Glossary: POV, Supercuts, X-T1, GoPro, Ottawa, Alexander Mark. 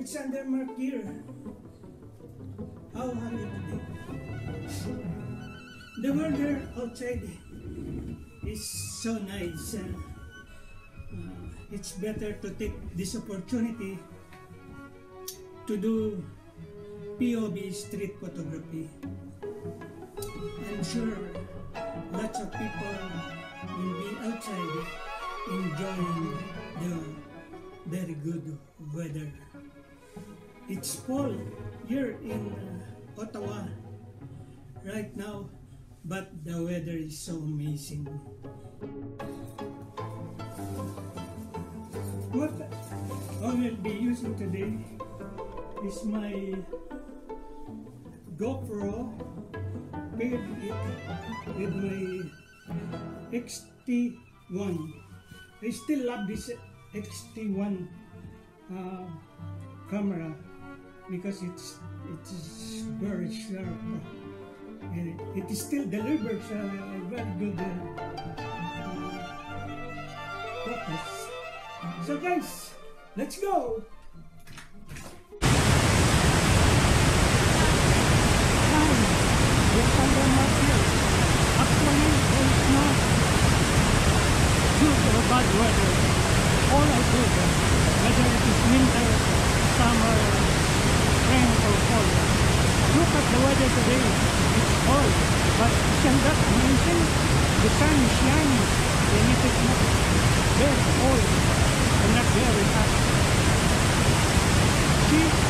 Alexander Mark gear. How happy today. The weather outside is so nice. It's better to take this opportunity to do POV street photography. I'm sure lots of people will be outside enjoying the very good weather. It's fall here in Ottawa right now, but the weather is so amazing. What I will be using today is my GoPro paired with my X-T1. I still love this X-T1 camera because it's very sharp and it still delivers a very good focus. So guys, let's go! Bad weather, all I do, whether it is winter, summer, spring or fall. Look at the weather today, it's cold, but isn't that amazing? The sun is shining, and it is not very cold and not very hot. See?